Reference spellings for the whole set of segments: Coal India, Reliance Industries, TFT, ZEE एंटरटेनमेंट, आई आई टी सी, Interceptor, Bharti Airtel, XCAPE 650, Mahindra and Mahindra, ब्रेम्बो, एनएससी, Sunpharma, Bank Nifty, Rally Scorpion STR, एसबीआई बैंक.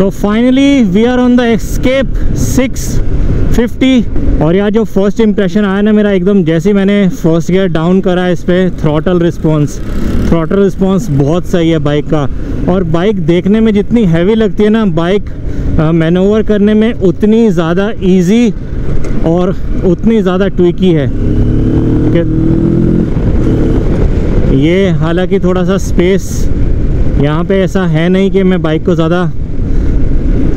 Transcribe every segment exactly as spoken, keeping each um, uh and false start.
So finally we are on the X-Cape six fifty. और यार जो फर्स्ट इंप्रेशन आया ना मेरा, एकदम जैसे ही मैंने फर्स्ट गियर डाउन करा इस पर, थ्रॉटल रिस्पॉन्स थ्रॉटल रिस्पॉन्स बहुत सही है बाइक का। और बाइक देखने में जितनी हैवी लगती है ना, बाइक मैनोवर करने में उतनी ज़्यादा ईजी और उतनी ज़्यादा ट्विकी है। ये हालांकि थोड़ा सा स्पेस यहाँ पे ऐसा है नहीं कि मैं बाइक को ज़्यादा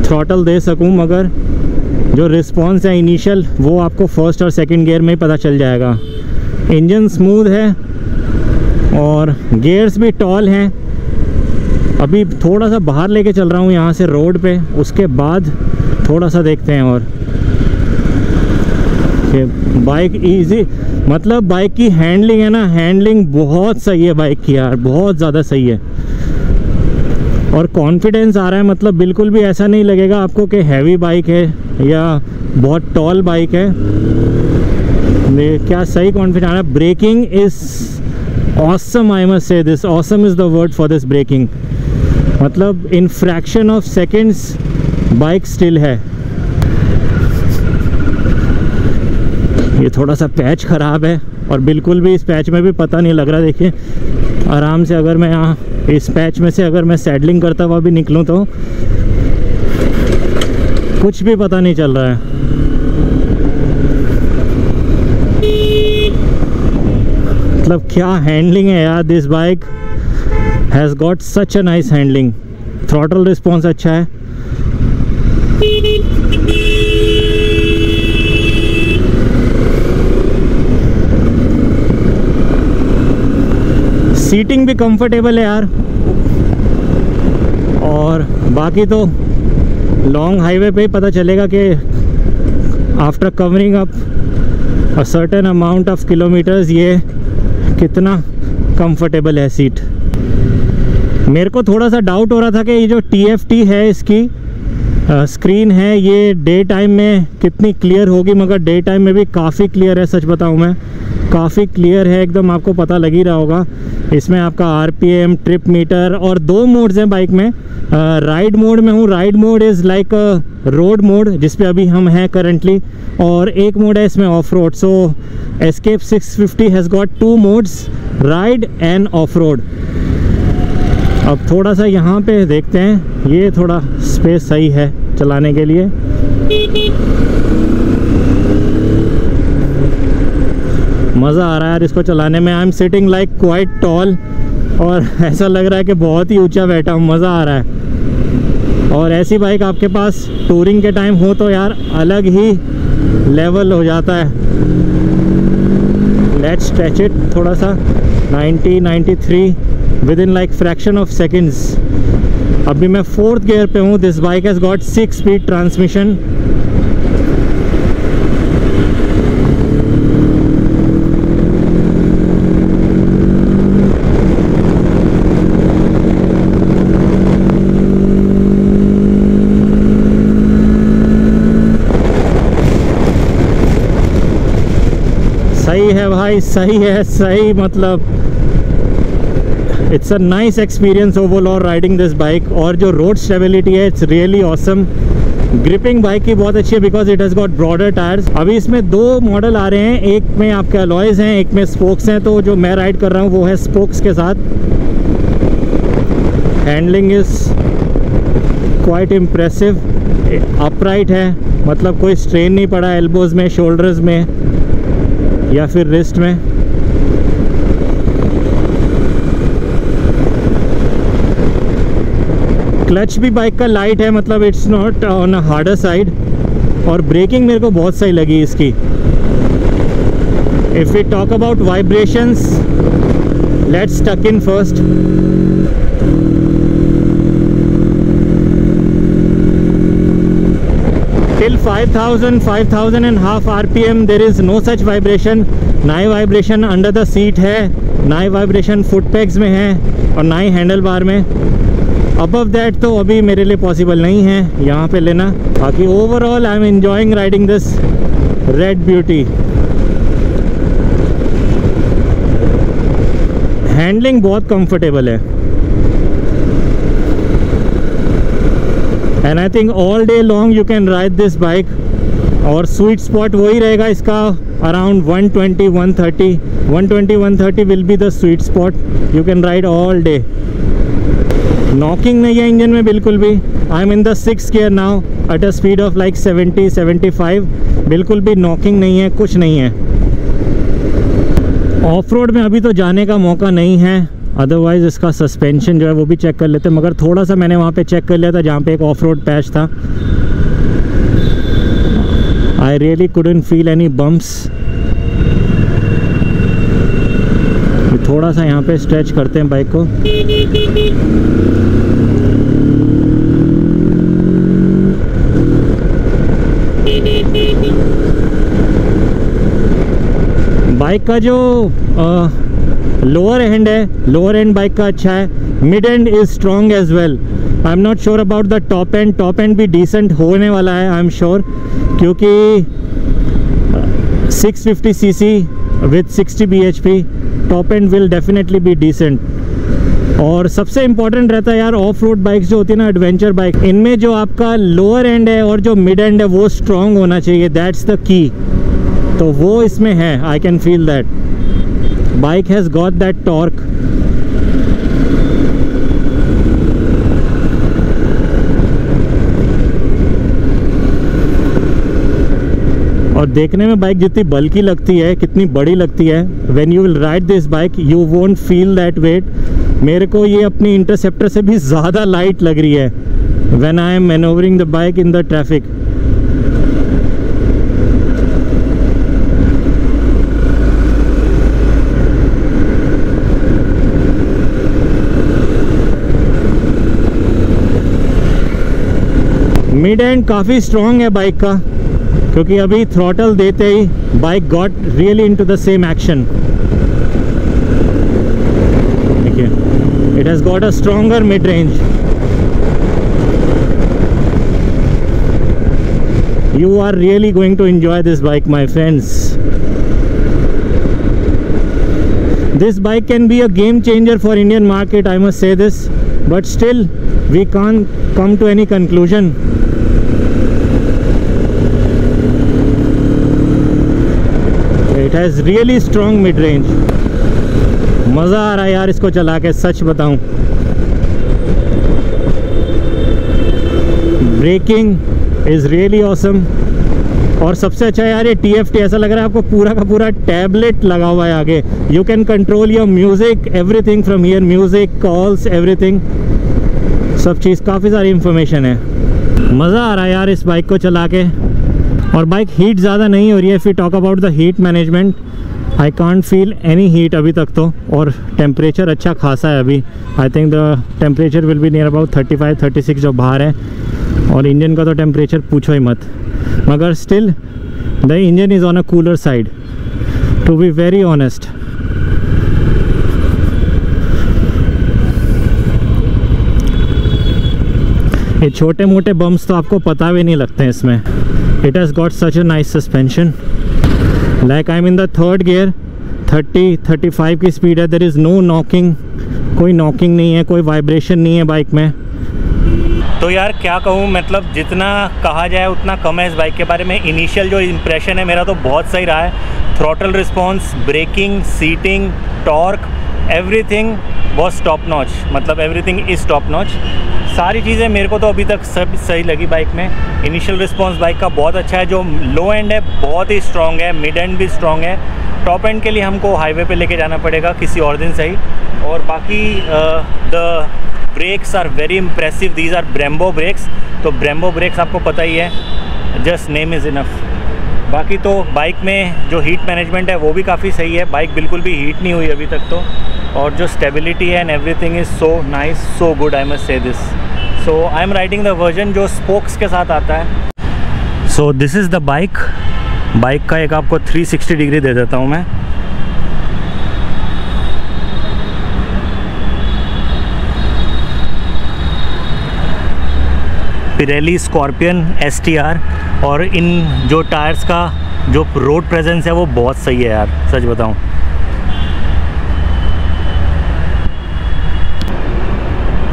थ्रॉटल दे सकूँ, मगर जो रिस्पॉन्स है इनिशियल वो आपको फर्स्ट और सेकंड गियर में ही पता चल जाएगा। इंजन स्मूथ है और गियर्स भी टॉल हैं। अभी थोड़ा सा बाहर लेके चल रहा हूँ यहाँ से रोड पे, उसके बाद थोड़ा सा देखते हैं। और बाइक इजी, मतलब बाइक की हैंडलिंग है ना, हैंडलिंग बहुत सही है बाइक की यार, बहुत ज़्यादा सही है। और कॉन्फिडेंस आ रहा है, मतलब बिल्कुल भी ऐसा नहीं लगेगा आपको कि हैवी बाइक है या बहुत टॉल बाइक है। क्या सही कॉन्फिडेंस आ रहा है। Braking is awesome, I must say this, awesome is the word for this braking. मतलब in fraction of seconds bike still है। ये थोड़ा सा पैच ख़राब है और बिल्कुल भी इस पैच में भी पता नहीं लग रहा। देखिए आराम से, अगर मैं यहाँ इस पैच में से अगर मैं सैडलिंग करता हुआ भी निकलूँ तो कुछ भी पता नहीं चल रहा है। मतलब क्या हैंडलिंग है यार, this bike has got such a nice handling. Throttle response अच्छा है। सीटिंग भी कंफर्टेबल है यार। और बाकी तो लॉन्ग हाईवे पे ही पता चलेगा कि after covering up a certain amount of kilometres ये कितना कंफर्टेबल है सीट। मेरे को थोड़ा सा डाउट हो रहा था कि ये जो टी एफ टी है इसकी आ, स्क्रीन है, ये डे टाइम में कितनी क्लियर होगी, मगर डे टाइम में भी काफ़ी क्लियर है। सच बताऊँ मैं, काफ़ी क्लियर है एकदम, आपको पता लग ही रहा होगा। इसमें आपका R P M, trip meter और दो मोड्स हैं बाइक में। राइड मोड में हूँ, ride mode is like a road mode जिस पे अभी हम हैं करंटली, और एक मोड है इसमें off road. So X-Cape six fifty has got two modes, ride and off road. अब थोड़ा सा यहाँ पे देखते हैं, ये थोड़ा स्पेस सही है चलाने के लिए। मज़ा आ रहा है यार इसको चलाने में। I am sitting like quite tall और ऐसा लग रहा है कि बहुत ही ऊंचा बैठा हूँ, मज़ा आ रहा है। और ऐसी बाइक आपके पास टूरिंग के टाइम हो तो यार अलग ही लेवल हो जाता है। लेट्स स्ट्रेच इट थोड़ा सा, ninety, ninety three within like fraction of seconds. अभी मैं फोर्थ गियर पे हूँ। This bike has got six speed transmission. सही है भाई, सही है, सही। मतलब it's a nice experience overall riding this bike. और जो रोड स्टेबिलिटी है it's really awesome. Gripping bike की बहुत अच्छी है because it has got broader tyres. अभी इसमें दो मॉडल आ रहे हैं, एक में आपके अलॉयज़ हैं, एक में स्पोक्स हैं। तो जो मैं राइड कर रहा हूँ वो है स्पोक्स के साथ। Handling is quite impressive, upright है, मतलब कोई स्ट्रेन नहीं पड़ा एल्बोज़ में, शोल्डर्स में या फिर रिस्ट में। क्लच भी बाइक का लाइट है, मतलब it's not on a harder side. और ब्रेकिंग मेरे को बहुत सही लगी इसकी। If we talk about vibrations, let's tuck in first. Till five thousand, five thousand and half R P M there is no such vibration। ना ही vibration under the seat है, ना ही वाइब्रेशन फुट पैक्स में है, और ना ही handle bar में। अबव दैट तो अभी मेरे लिए पॉसिबल नहीं है यहाँ पे लेना। बाकी overall I am enjoying riding this red beauty. Handling बहुत कंफर्टेबल है। and I think all day long you can ride this bike. और स्वीट स्पॉट वही रहेगा इसका, around one twenty one thirty will be the sweet spot. You can ride all day. Knocking नहीं है engine में बिल्कुल भी. I am in the six gear now at a speed of like seventy seventy five. बिल्कुल भी knocking नहीं है, कुछ नहीं है. ऑफ रोड में अभी तो जाने का मौका नहीं है, अदरवाइज़ इसका सस्पेंशन जो है वो भी चेक कर लेते हैं. मगर थोड़ा सा मैंने वहाँ पर चेक कर लिया था जहाँ पर एक ऑफ रोड पैच था. I really couldn't feel any bumps. थोड़ा सा यहाँ पे स्ट्रेच करते हैं बाइक को. बाइक का जो लोअर एंड है, लोअर एंड बाइक का अच्छा है. Mid end is strong as well. I am not sure about the top end. Top end भी डिसेंट होने वाला है आई एम श्योर, क्योंकि six fifty C C with sixty B H P top end will definitely be decent. और सबसे important रहता है यार ऑफ रोड बाइक्स जो होती है ना, एडवेंचर बाइक, इनमें जो आपका लोअर एंड है और जो मिड एंड है वो स्ट्रॉन्ग होना चाहिए. That's the key. तो वो इसमें है. I can feel that bike has got that torque. और देखने में बाइक जितनी बल्की लगती है, कितनी बड़ी लगती है, when you will ride this bike you won't feel that weight. मेरे को ये अपनी इंटरसेप्टर से भी ज़्यादा लाइट लग रही है when I am manoeuvring the bike in the traffic. Mid end काफ़ी स्ट्रॉन्ग है बाइक का, क्योंकि अभी थ्रॉटल देते My bike got really into the same action. Okay. It has got a stronger mid-range. You are really going to enjoy this bike, my friends. This bike can be a game changer for Indian market, I must say this, but still we can't come to any conclusion. It has really strong mid range. मज़ा आ रहा है यार इसको चला के, सच बताऊँ. Braking is really awesome. और सबसे अच्छा यार ये टी एफ टी, ऐसा लग रहा है आपको पूरा का पूरा टैबलेट लगा हुआ है आगे. You can control your music, everything from here. Music, calls, everything, सब चीज़, काफ़ी सारी इंफॉर्मेशन है. मज़ा आ रहा है यार इस बाइक को चला के. और बाइक हीट ज़्यादा नहीं हो रही है. If you talk about the heat management, I can't feel any heat अभी तक तो. और टेम्परेचर अच्छा खासा है अभी. I think the temperature will be near about thirty five thirty six जो बाहर है. और इंजन का तो टेम्परेचर पूछो ही मत. मगर still the engine is on a cooler side to be very honest. ये छोटे मोटे बम्स तो आपको पता भी नहीं लगते हैं इसमें. It has got such a nice suspension. Like I'm in the third gear, thirty thirty five की स्पीड है. There is no knocking, कोई knocking नहीं है, कोई vibration नहीं है बाइक में. तो यार क्या कहूँ, मतलब जितना कहा जाए उतना कम है इस बाइक के बारे में. इनिशियल जो इम्प्रेशन है मेरा तो बहुत सही रहा है. Throttle response, braking, seating, torque, everything was top notch. मतलब एवरीथिंग इज़ टॉप नॉच. सारी चीज़ें मेरे को तो अभी तक सब सही लगी बाइक में. इनिशियल रिस्पॉन्स बाइक का बहुत अच्छा है. जो लो एंड है बहुत ही स्ट्रॉन्ग है, मिड एंड भी स्ट्रॉन्ग है. टॉप एंड के लिए हमको हाईवे पे लेके जाना पड़ेगा किसी और दिन सही. और बाकी the brakes are very impressive. These are ब्रेम्बो brakes. तो ब्रेम्बो ब्रेक्स आपको पता ही है, जस्ट नेम इज़ इनफ. बाकी तो बाइक में जो हीट मैनेजमेंट है वो भी काफ़ी सही है. बाइक बिल्कुल भी हीट नहीं हुई अभी तक तो. और जो स्टेबिलिटी है and everything is so nice, so good. I must say this. So I am riding the version जो स्पोक्स के साथ आता है. So this is the bike. Bike का एक आपको थ्री सिक्सटी डिग्री दे देता हूँ मैं. Rally Scorpion S T R. और इन जो टायर्स का जो रोड प्रेजेंस है वो बहुत सही है यार, सच बताऊं.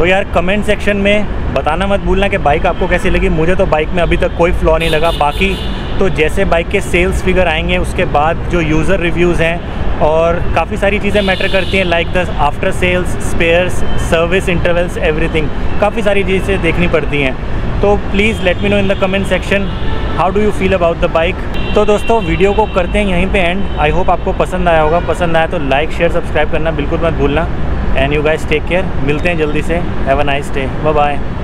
तो यार कमेंट सेक्शन में बताना मत भूलना कि बाइक आपको कैसी लगी। मुझे तो बाइक में अभी तक कोई फ्लॉ नहीं लगा। बाकी तो जैसे बाइक के सेल्स फिगर आएंगे उसके बाद जो यूज़र रिव्यूज़ हैं और काफ़ी सारी चीज़ें मैटर करती हैं, like the after sales, spares, service intervals, everything, काफ़ी सारी चीज़ें देखनी पड़ती हैं। तो please let me know in the comment section how do you feel about the bike. तो दोस्तों वीडियो को करते हैं यहीं पे एंड। आई होप आपको पसंद आया होगा। पसंद आया तो लाइक शेयर सब्सक्राइब करना बिल्कुल मत भूलना। And you guys take care, मिलते हैं जल्दी से। Have a nice day, bye bye.